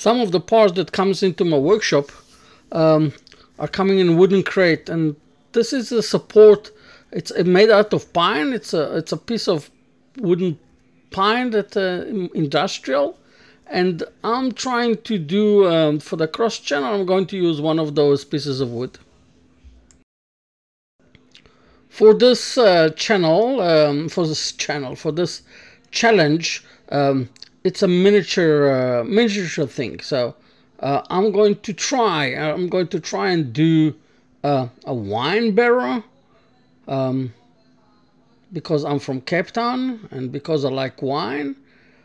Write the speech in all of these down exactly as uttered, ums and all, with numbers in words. Some of the parts that comes into my workshop um, are coming in wooden crate, and this is a support. It's made out of pine. It's a it's a piece of wooden pine that uh, industrial, and I'm trying to do um, for the cross channel. I'm going to use one of those pieces of wood. For this uh, channel, um, for this channel, for this challenge, um, it's a miniature uh, miniature thing. So uh, I'm going to try. I'm going to try and do uh, a wine barrel. Um, because I'm from Cape Town and because I like wine.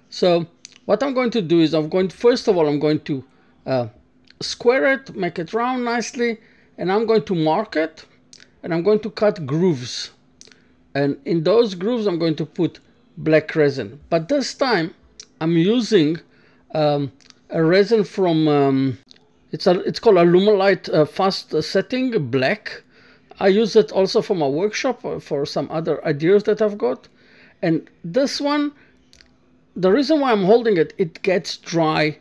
So what I'm going to do is I'm going to, first of all, I'm going to uh, square it, make it round nicely, and I'm going to mark it, and I'm going to cut grooves. And in those grooves, I'm going to put black resin. But this time, I'm using um, a resin from, um, it's, a, it's called a Lumalite uh, fast setting black. I use it also for my workshop or for some other ideas that I've got. And this one, the reason why I'm holding it, it gets dry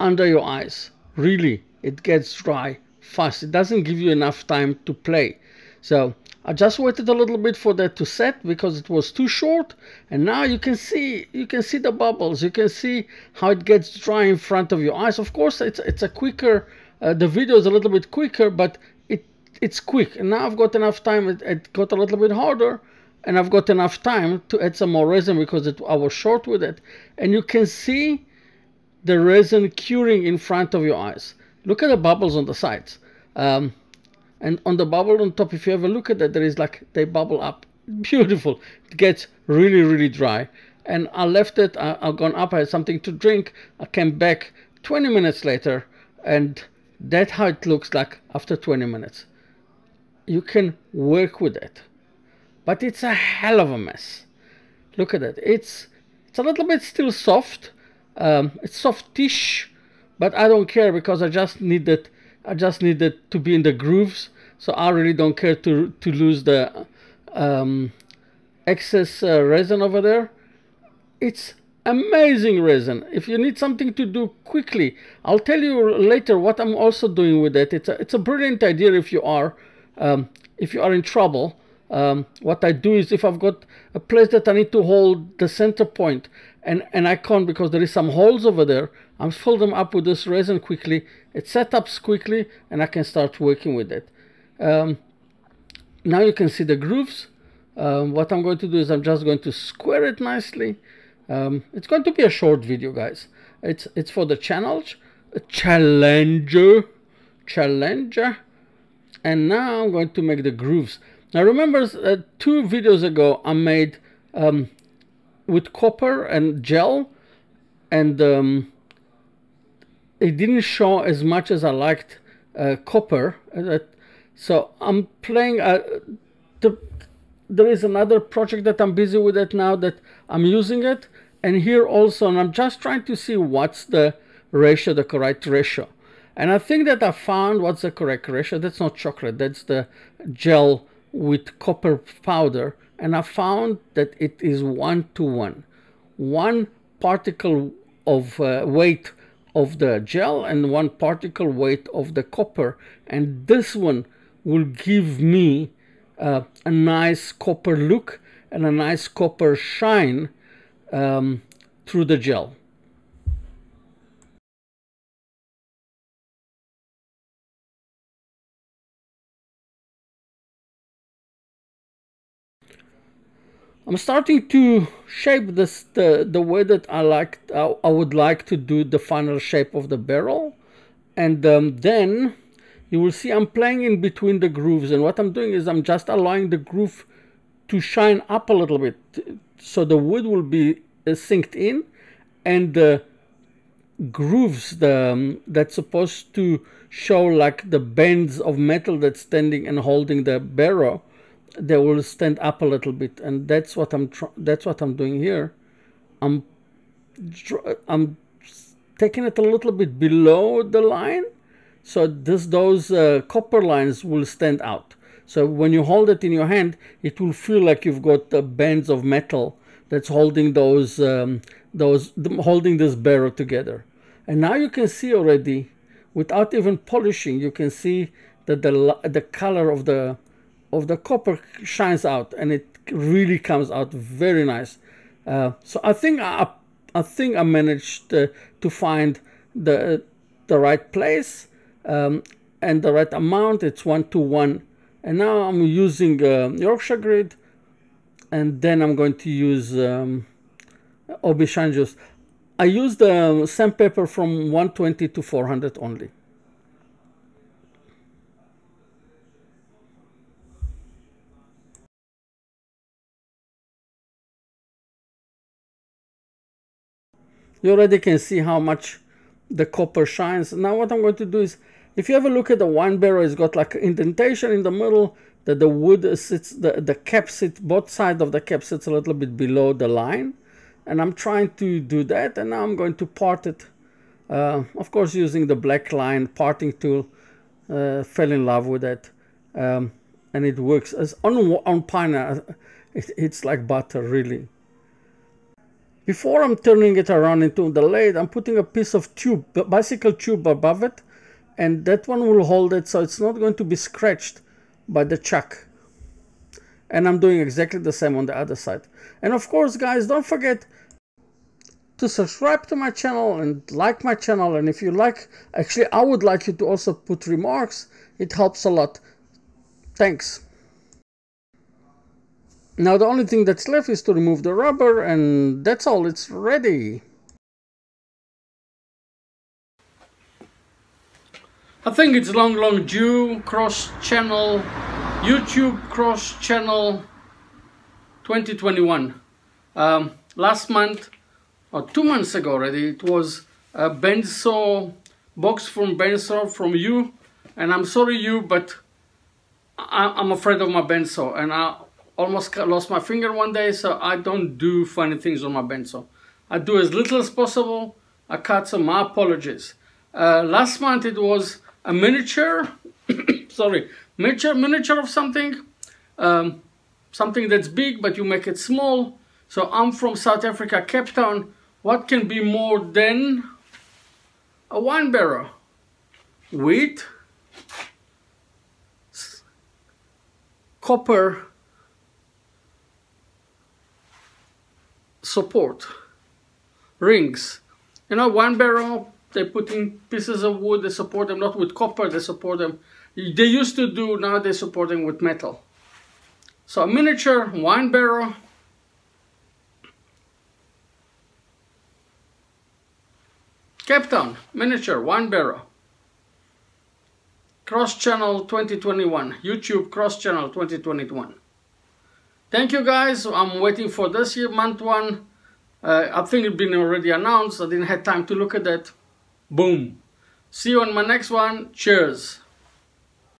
under your eyes. Really, it gets dry fast. It doesn't give you enough time to play. So I just waited a little bit for that to set because it was too short. And now you can see, you can see the bubbles. You can see how it gets dry in front of your eyes. Of course, it's, it's a quicker, uh, the video is a little bit quicker, but it's quick, and now I've got enough time. It, it got a little bit harder, and I've got enough time to add some more resin because it, I was short with it. And you can see the resin curing in front of your eyes. Look at the bubbles on the sides, um, and on the bubble on top. If you ever look at that, there is like they bubble up. Beautiful. It gets really, really dry. And I left it. I, I've gone up. I had something to drink. I came back twenty minutes later, and that's how it looks like after twenty minutes. You can work with it, but it's a hell of a mess. Look at it. It's it's a little bit still soft. Um, it's softish, but I don't care because I just need it. I just need it to be in the grooves. So I really don't care to to lose the um, excess uh, resin over there. It's amazing resin. If you need something to do quickly, I'll tell you later what I'm also doing with it. It's a, it's a brilliant idea if you are. Um, if you are in trouble, um, what I do is if I've got a place that I need to hold the center point and, and I can't because there is some holes over there, I'm fill them up with this resin quickly. It set up quickly and I can start working with it. Um, now you can see the grooves. Um, what I'm going to do is I'm just going to square it nicely. Um, it's going to be a short video, guys. It's, it's for the channel, challenger, challenger. And now I'm going to make the grooves. Now remember, uh, two videos ago I made um, with copper and gel, and um, it didn't show as much as I liked uh, copper. Uh, so I'm playing. Uh, the, there is another project that I'm busy with it now that I'm using it, and here also, and I'm just trying to see what's the ratio, the correct ratio. And I think that I found what's the correct ratio. That's not chocolate, that's the gel with copper powder. And I found that it is one to one. One particle of uh, weight of the gel and one particle weight of the copper. And this one will give me uh, a nice copper look and a nice copper shine um, through the gel. I'm starting to shape this the, the way that I like. I, I would like to do the final shape of the barrel, and um, then you will see I'm playing in between the grooves, and what I'm doing is I'm just allowing the groove to shine up a little bit so the wood will be uh, sinked in, and the grooves the, um, that's supposed to show like the bends of metal that's standing and holding the barrel, they will stand up a little bit. And that's what I'm tr that's what I'm doing here. I'm I'm taking it a little bit below the line, so this those uh, copper lines will stand out. So when you hold it in your hand, it will feel like you've got the bands of metal that's holding those um, those holding this barrel together. And now you can see already, without even polishing, you can see that the, the color of the, of the copper shines out, and it really comes out very nice. Uh, so I think I, I think I managed uh, to find the, the right place um, and the right amount. It's one to one. And now I'm using uh, Yorkshire grid, and then I'm going to use um, Obishanjus. I use the sandpaper from one twenty to four hundred only. You already can see how much the copper shines. Now what I'm going to do is, if you have a look at the wine barrel, it's got like indentation in the middle that the wood sits, the, the cap sits, both sides of the cap sits a little bit below the line. And I'm trying to do that, and now I'm going to part it. Uh, of course, using the black line parting tool, uh, fell in love with that. Um, and it works as on, on pine, it, it's like butter, really. Before I'm turning it around into the lathe, I'm putting a piece of tube, bicycle tube above it, and that one will hold it, so it's not going to be scratched by the chuck. And I'm doing exactly the same on the other side. And of course, guys, don't forget to subscribe to my channel and like my channel. And if you like, actually, I would like you to also put remarks. It helps a lot. Thanks. Now the only thing that's left is to remove the rubber, and that's all, it's ready. I think it's long, long due, cross-channel, YouTube cross-channel twenty twenty-one. Um, last month, or two months ago already, it was a bandsaw box from bandsaw from you, and I'm sorry you, but I I'm afraid of my bandsaw, and I almost lost my finger one day, so I don't do funny things on my bandsaw. I do as little as possible. I cut, so my apologies. Uh, last month it was a miniature, sorry, miniature, miniature of something, um, something that's big but you make it small. So I'm from South Africa, Cape Town. What can be more than a wine barrel? Wheat, copper support rings. You know, wine barrel, they put in pieces of wood, they support them, not with copper, they support them. They used to do, now they support them with metal. So a miniature wine barrel. Cape Town, miniature wine barrel. Cross channel twenty twenty-one, YouTube cross channel twenty twenty-one. Thank you guys, I'm waiting for this year, month one. Uh, I think it's been already announced, I didn't have time to look at that. Boom. See you on my next one, cheers.